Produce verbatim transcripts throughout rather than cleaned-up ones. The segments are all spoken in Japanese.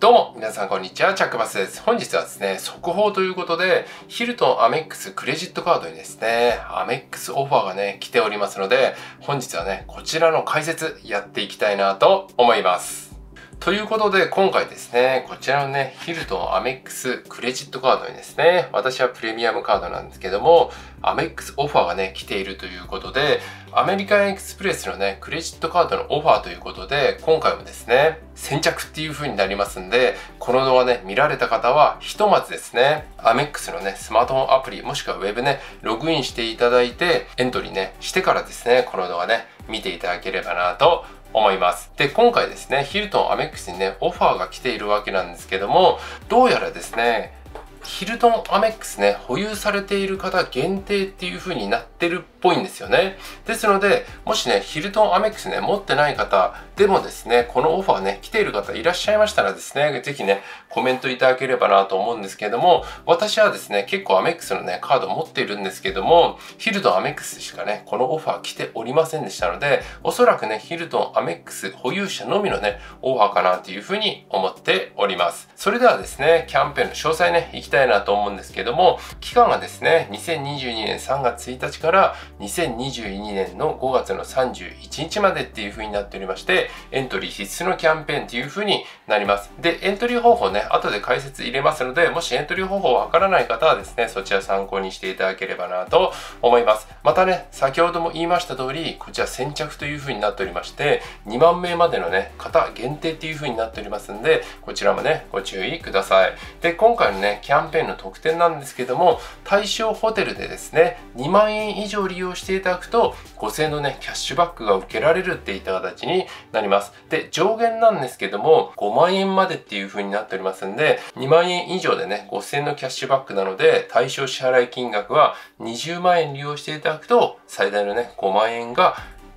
どうも皆さんこんにちは、チャックバスです。本日はですね、速報ということで、ヒルトンアメックスクレジットカードにですね、アメックスオファーがね、来ておりますので、本日はね、こちらの解説やっていきたいなと思います。ということで、今回ですね、こちらのね、ヒルトンアメックスクレジットカードにですね、私はプレミアムカードなんですけども、アメックスオファーがね、来ているということで、アメリカンエクスプレスのね、クレジットカードのオファーということで、今回もですね、先着っていう風になりますんで、この動画ね、見られた方は、ひとまずですね、アメックスのね、スマートフォンアプリ、もしくはウェブね、ログインしていただいて、エントリーね、してからですね、この動画ね、見ていただければなと思います。で、今回ですね、ヒルトンアメックスにね、オファーが来ているわけなんですけども、どうやらですね、ヒルトンアメックスね、保有されている方限定っていう風になってるっぽいんですよね。ですので、もしね、ヒルトンアメックスね、持ってない方でもですね、このオファーね、来ている方いらっしゃいましたらですね、ぜひね、コメントいただければなと思うんですけども、私はですね、結構アメックスのね、カード持っているんですけども、ヒルトンアメックスしかね、このオファー来ておりませんでしたので、おそらくね、ヒルトンアメックス保有者のみのね、オファーかなという風に思っております。それではですね、キャンペーンの詳細ね、行きたいなと思うんですけども、期間がですね、にせんにじゅうにねんさんがつついたちからにせんにじゅうにねんのごがつのさんじゅういちにちまでっていう風になっておりまして、エントリー必須のキャンペーンっていう風になります。で、エントリー方法ね、後で解説入れますので、もしエントリー方法わからない方はですね、そちら参考にしていただければなと思います。またね、先ほども言いました通り、こちら先着という風になっておりまして、にまんめいまでのね、方限定っていう風になっておりますんで、こちらもね、ご注意ください。で、今回のね、キャンペーンキャンペーンの特典なんですけども、対象ホテルでですねにまんえん以上利用していただくとごせんえんのねキャッシュバックが受けられるっていった形になります。で、上限なんですけどもごまんえんまでっていう風になっておりますんで、にまんえん以上でねごせんえんのキャッシュバックなので、対象支払い金額はにじゅうまんえん利用していただくと最大のねごまんえんが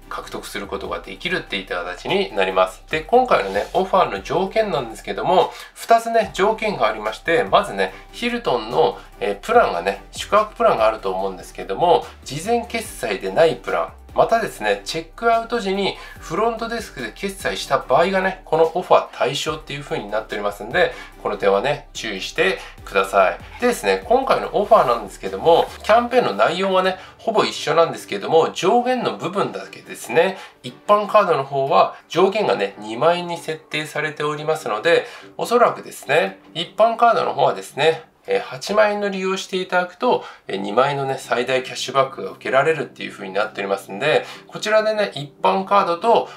獲得することができるっていった形になります。で、今回のね、オファーの条件なんですけども、ふたつね、条件がありまして、まずね、ヒルトンの、えー、プランがね、宿泊プランがあると思うんですけども、事前決済でないプラン、またですね、チェックアウト時にフロントデスクで決済した場合がね、このオファー対象っていう風になっておりますんで、この点はね、注意してください。でですね、今回のオファーなんですけども、キャンペーンの内容はね、ほぼ一緒なんですけども、上限の部分だけですね、一般カードの方は上限がね、にまんえんに設定されておりますので、おそらくですね、一般カードの方はですね、はちまんえんの利用していただくとにまんえんのね最大キャッシュバックが受けられるっていう風になっておりますんで、こちらでね一般カードと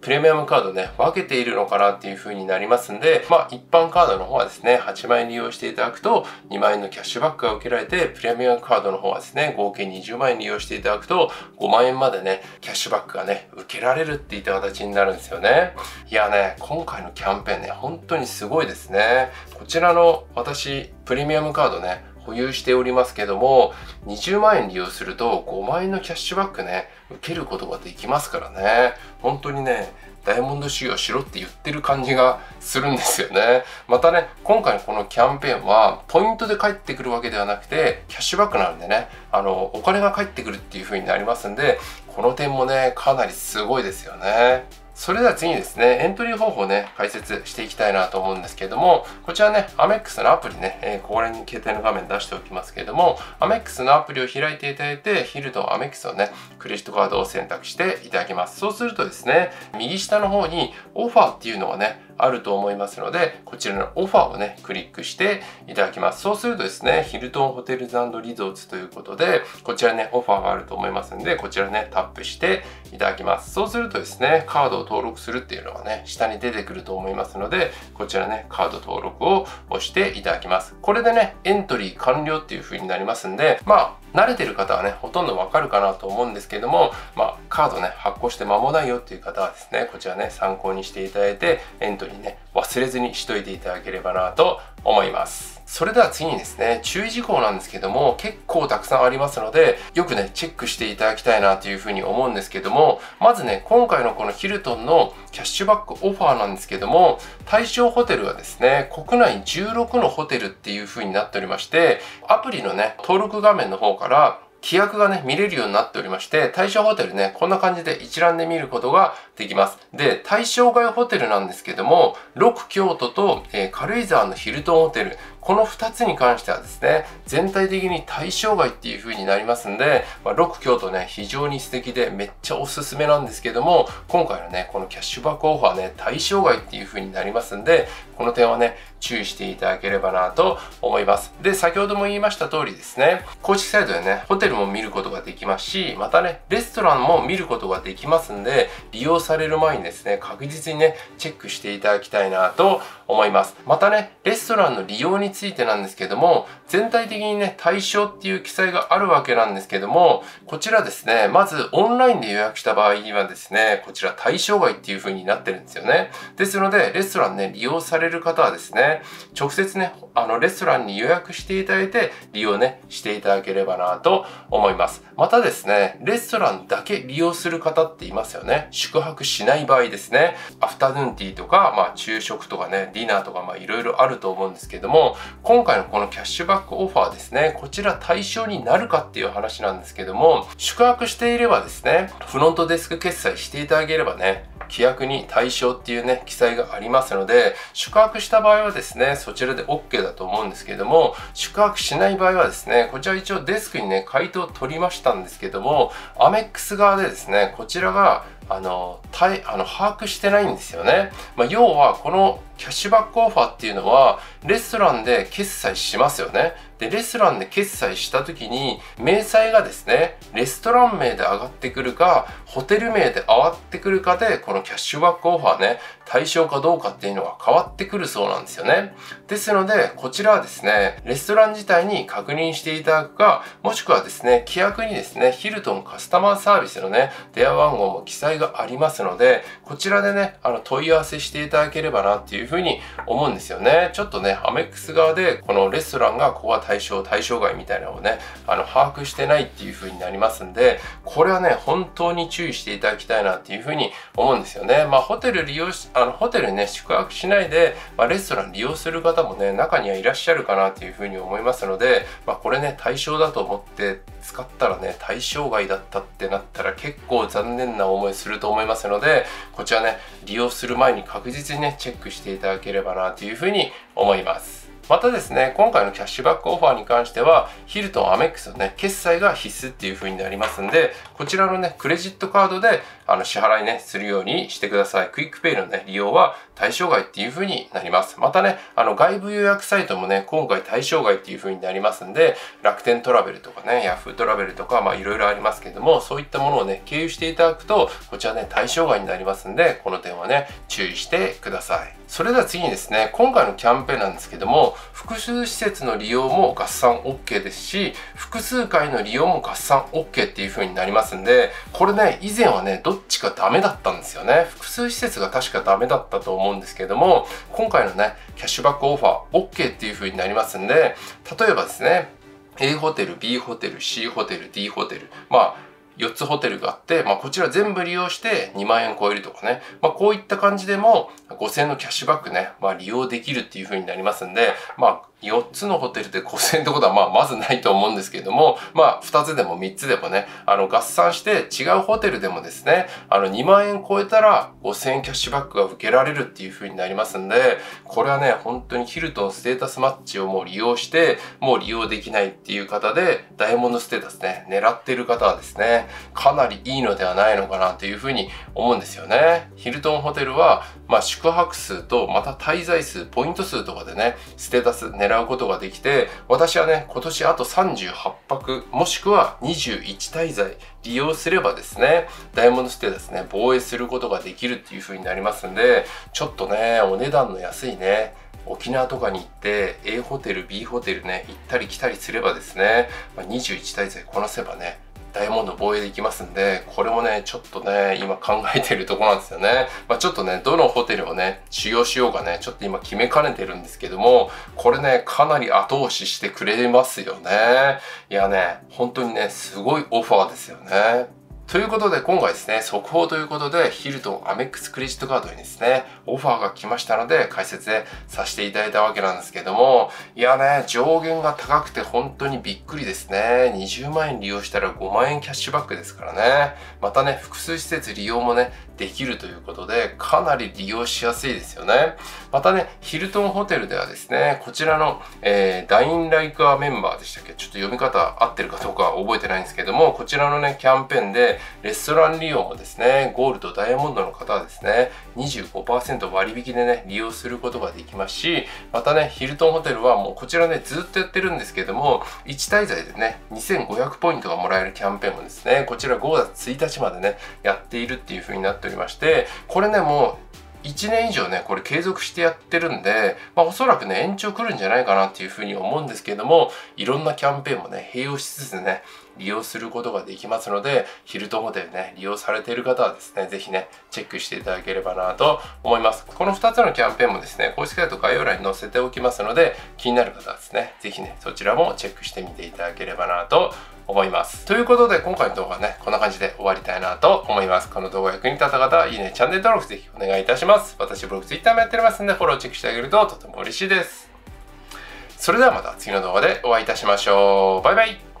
プレミアムカードね分けているのかなっていう風になりますんで、まあ一般カードの方はですねはちまんえん利用していただくとにまんえんのキャッシュバックが受けられて、プレミアムカードの方はですね合計にじゅうまんえん利用していただくとごまんえんまでねキャッシュバックがね受けられるっていった形になるんですよね。いやね、今回のキャンペーンね本当にすごいですね。こちらの私プレミアムカードね保有しておりますけども、にじゅうまんえん利用するとごまんえんのキャッシュバックね受けることができますからね、本当にねダイヤモンド修行しろって言ってる感じがするんですよね。またね、今回のこのキャンペーンはポイントで返ってくるわけではなくてキャッシュバックなんでね、あのお金が返ってくるっていう風になりますんで、この点もねかなりすごいですよね。それでは次にですね、エントリー方法をね、解説していきたいなと思うんですけども、こちらね、アメックスのアプリね、えー、ここに携帯の画面出しておきますけれども、アメックスのアプリを開いていただいて、ヒルトンアメックスのね、クレジットカードを選択していただきます。そうするとですね、右下の方にオファーっていうのがね、あると思いますので、こちらのオファーをね、クリックしていただきます。そうするとですね、ヒルトンホテルズ&リゾーツということで、こちらね、オファーがあると思いますので、こちらね、タップしていただきます。そうするとですね、カードを登録するっていうのがね、下に出てくると思いますので、こちらね、カード登録を押していただきます。これでね、エントリー完了っていう風になりますんで、まあ、慣れてる方はね、ほとんどわかるかなと思うんですけども、まあ、カードね、発行して間もないよっていう方はですね、こちらね、参考にしていただいて、エントリーね、忘れずにしといていただければなと思います。それでは次にですね、注意事項なんですけども、結構たくさんありますので、よくね、チェックしていただきたいなというふうに思うんですけども、まずね、今回のこのヒルトンのキャッシュバックオファーなんですけども、対象ホテルはですね、国内じゅうろくのホテルっていうふうになっておりまして、アプリのね、登録画面の方から、規約がね、見れるようになっておりまして、対象ホテルね、こんな感じで一覧で見ることができます。で、対象外ホテルなんですけども、ロク京都と、えー、軽井沢のヒルトンホテル、このふたつに関してはですね、全体的に対象外っていう風になりますんで、まあ、ロク京都ね、非常に素敵でめっちゃおすすめなんですけども、今回のね、このキャッシュバックオファーね、対象外っていう風になりますんで、この点はね、注意していただければなと思います。で、先ほども言いました通りですね、公式サイトでね、ホテルも見ることができますし、またね、レストランも見ることができますんで、利用される前にですね、確実にね、チェックしていただきたいなと思います。またね、レストランの利用についてなんですけども、全体的にね、対象っていう記載があるわけなんですけども、こちらですね、まずオンラインで予約した場合にはですね、こちら対象外っていう風になってるんですよね。ですので、レストランね、利用される方はですね、直接ね、あのレストランに予約していただいて、利用ね、していただければなと思います。またですね、レストランだけ利用する方っていますよね。宿泊しない場合ですね、アフタヌーンティーとか、まあ昼食とかね、ディナーとか、まあいろいろあると思うんですけども、今回のこのキャッシュバックオファーですね、こちら対象になるかっていう話なんですけども、宿泊していればですね、フロントデスク決済していただければね、規約に対象っていうね、記載がありますので、宿泊した場合はですね、そちらで オーケー だと思うんですけども、宿泊しない場合はですね、こちら一応デスクにね、回答を取りましたんですけども、アメックス側でですね、こちらが、あの、たい、あの、把握してないんですよね。まあ、要は、このキャッシュバックオファーっていうのは、レストランで決済しますよね。で、レストランで決済した時に、明細がですね、レストラン名で上がってくるか、ホテル名で上がってくるかで、このキャッシュバックオファーね、対象かどうかっていうのが変わってくるそうなんですよね。ですので、こちらはですね、レストラン自体に確認していただくか、もしくはですね、規約にですね、ヒルトンカスタマーサービスのね、電話番号も記載がありますので、こちらでね、あの、問い合わせしていただければなっていうふうに思うんですよね。ちょっとね、アメックス側で、このレストランがここは対象、対象外みたいなのをね、あの、把握してないっていうふうになりますんで、これはね、本当に注意していただきたいなっていうふうに思うんですよね。まあ、ホテル利用し、あの、ホテルにね、宿泊しないで、まあ、レストラン利用する方もね、中にはいらっしゃるかなっていうふうに思いますので、まあ、これね、対象だと思って使ったらね、対象外だったってなったら結構残念な思いすると思いますので、こちらね、利用する前に確実にね、チェックしていただければなというふうに思います。またですね、今回のキャッシュバックオファーに関しては、ヒルトンアメックスのね、決済が必須っていう風になりますんで、こちらのね、クレジットカードで、あの、支払いね、するようにしてください。クイックペイのね、利用は対象外っていう風になります。またね、あの、外部予約サイトもね、今回対象外っていう風になりますんで、楽天トラベルとかね、ヤフートラベルとか、まあ、いろいろありますけども、そういったものをね、経由していただくと、こちらね、対象外になりますんで、この点はね、注意してください。それでは次にですね、今回のキャンペーンなんですけども、複数施設の利用も合算 オーケー ですし、複数回の利用も合算 オーケー っていう風になりますんで、これね、以前はね、どっちかダメだったんですよね。複数施設が確かダメだったと思うんですけども、今回のね、キャッシュバックオファー オーケー っていう風になりますんで、例えばですね、A ホテル、B ホテル、C ホテル、D ホテル、まあ、よっつホテルがあって、まあ、こちら全部利用してにまんえん超えるとかね。まあ、こういった感じでもごせんえんのキャッシュバックね、まあ、利用できるっていう風になりますんで、まあ、よっつのホテルでごせんえんってことは、まあ、まずないと思うんですけれども、まあ、ふたつでもみっつでもね、あの、合算して違うホテルでもですね、あの、にまんえん超えたらごせんえんキャッシュバックが受けられるっていう風になりますんで、これはね、本当にヒルトンステータスマッチをもう利用して、もう利用できないっていう方で、ダイヤモンドステータスね、狙ってる方はですね、かなりいいのではないのかなという風に思うんですよね。ヒルトンホテルは、まあ、宿泊数と、また滞在数、ポイント数とかでね、ステータス狙うことができて、私はね、今年あとさんじゅうはっぱくもしくはにじゅういちたいざい利用すればですね、ダイヤモンドステータスね、防衛することができるっていう風になりますんで、ちょっとね、お値段の安いね、沖縄とかに行って A ホテル、B ホテルね、行ったり来たりすればですね、にじゅういちたいざいこなせばね、ダイヤモンド防衛できますんで、これもね、ちょっとね、今考えてるとこなんですよね。まあ、ちょっとね、どのホテルをね、使用しようかね、ちょっと今決めかねてるんですけども、これね、かなり後押ししてくれますよね。いやね、本当にね、すごいオファーですよね。ということで今回ですね、速報ということでヒルとアメックスクレジットカードにですね、オファーが来ましたので解説でさせていただいたわけなんですけども、いやね、上限が高くて本当にびっくりですね。にじゅうまんえん利用したらごまんえんキャッシュバックですからね。またね、複数施設利用もね、できるということで、かなり利用しやすいですよね。またね、ヒルトンホテルではですね、こちらの、えー、ダインライクアメンバーでしたっけ？ちょっと読み方合ってるかどうか覚えてないんですけども、こちらのね、キャンペーンで、レストラン利用もですね、ゴールド、ダイヤモンドの方はですね、にじゅうごパーセント 割引でね、利用することができますし、またね、ヒルトンホテルはもうこちらね、ずっとやってるんですけども、いちたいざいでね、にせんごひゃくポイントがもらえるキャンペーンもですね、こちらごがつついたちまでね、やっているっていう風になっておりまして、これね、もう、いちねんいじょうね、これ継続してやってるんで、まあおそらくね、延長来るんじゃないかなっていうふうに思うんですけれども、いろんなキャンペーンもね、併用しつつね、利用することができますので、ヒルトンホテルね、利用されている方はですね、ぜひね、チェックしていただければなと思います。このふたつのキャンペーンもですね、公式サイト概要欄に載せておきますので、気になる方はですね、ぜひね、そちらもチェックしてみていただければなと思います。思います。ということで今回の動画はね、こんな感じで終わりたいなと思います。この動画役に立った方は、いいね、チャンネル登録ぜひお願いいたします。私、ブログ、ツイッターもやっておりますので、フォローチェックしてあげるととても嬉しいです。それではまた次の動画でお会いいたしましょう。バイバイ。